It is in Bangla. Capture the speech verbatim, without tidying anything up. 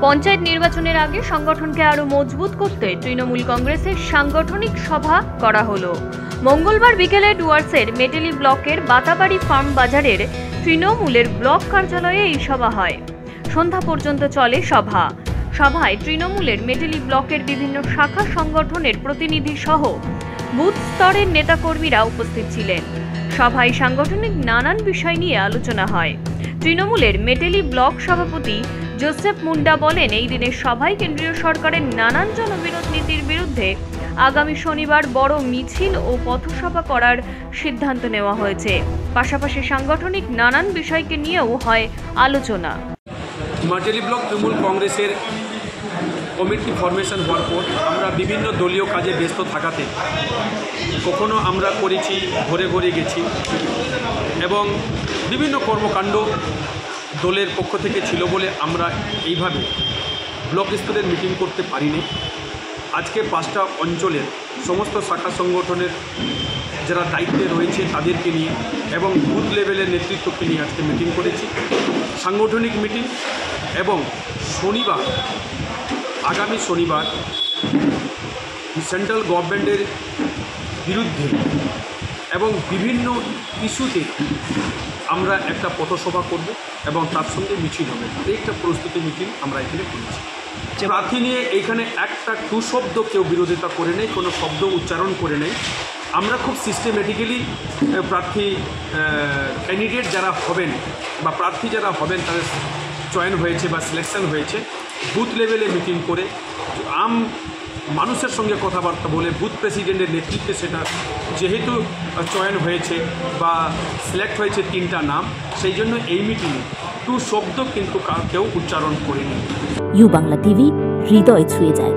पंचायत निर्वाचनेर आगे संगठनके आरो मजबूत करते तृणमूल कংগ্রেসের सांगठनिक सभा करा हलो। मंगलवार बिकेले डुয়ার্সের मेटेली ब्लकेर बाताबाड़ी फार्म बाजारेर तृणमूलेर ब्लक कार्यालये এই सभा हय। सन्ध्या पर्यन्त चले सभा। सभाय तृणमूलेर मेटेली ब्लकेर विभिन्न शाखा संगठनेर प्रतिनिधि सह बूथ स्तरेर नेताकर्मीरा उपस्थित छिलेन। सभाय सांगठनिक नानान विषय निये आलोचना हय। तृणमूलेर मेटेली ब्लक सभापति जोसेफ मुंडा बोलेन এই দিনের সভায় কেন্দ্রীয় সরকারের নানান জনবিরোধী নীতির বিরুদ্ধে আগামী শনিবার বড় মিছিল ও পথসভা করার সিদ্ধান্ত নেওয়া হয়েছে। পাশাপাশি সাংগঠনিক নানান বিষয়কে নিয়েও হয় আলোচনা। মেটেলি ব্লক তৃণমূল কংগ্রেসের কমিটি ফরমেশন হওয়ার পর আমরা বিভিন্ন দলীয় কাজে ব্যস্ত থাকাতে কখনো আমরা করেছি ঘুরে ঘুরে গেছি এবং বিভিন্ন কর্মকাণ্ড দলের পক্ষ থেকে ছিল বলে আমরা এইভাবে ব্লক স্তরের মিটিং করতে পারিনি। আজকে পাঁচটা অঞ্চলের সমস্ত শাখা সংগঠনের যারা দায়িত্বে রয়েছে তাদেরকে নিয়ে এবং বুথ লেভেলের নেতৃত্বকে নিয়ে আজকে মিটিং করেছি, সাংগঠনিক মিটিং। এবং শনিবার আগামী শনিবার সেন্ট্রাল গভর্নমেন্টের বিরুদ্ধে এবং বিভিন্ন ইস্যুতে আমরা একটা পথসভা করব এবং তার সঙ্গে মিছিল হবে। একটা প্রস্তুতি মিছিল আমরা এখানে করছি। প্রার্থী নিয়ে এইখানে একটা টু শব্দ কেউ বিরোধিতা করে নেই, কোনো শব্দ উচ্চারণ করে নেই। আমরা খুব সিস্টেমেটিক্যালি প্রার্থী ক্যান্ডিডেট যারা হবেন বা প্রার্থী যারা হবেন তাদের চয়ন হয়েছে বা সিলেকশন হয়েছে বুথ লেভেলে মিটিং করে আম মানুষের সঙ্গে কথাবার্তা বলে বুথ প্রেসিডেন্টের নেতৃত্বে সেটা যেহেতু চয়ন হয়েছে বা সিলেক্ট হয়েছে তিনটা নাম, সেই জন্য এই মিটিংয়ে টু শব্দ কিন্তু কেউ উচ্চারণ করেনি। ইউ বাংলা টিভি হৃদয় ছুঁয়ে যায়।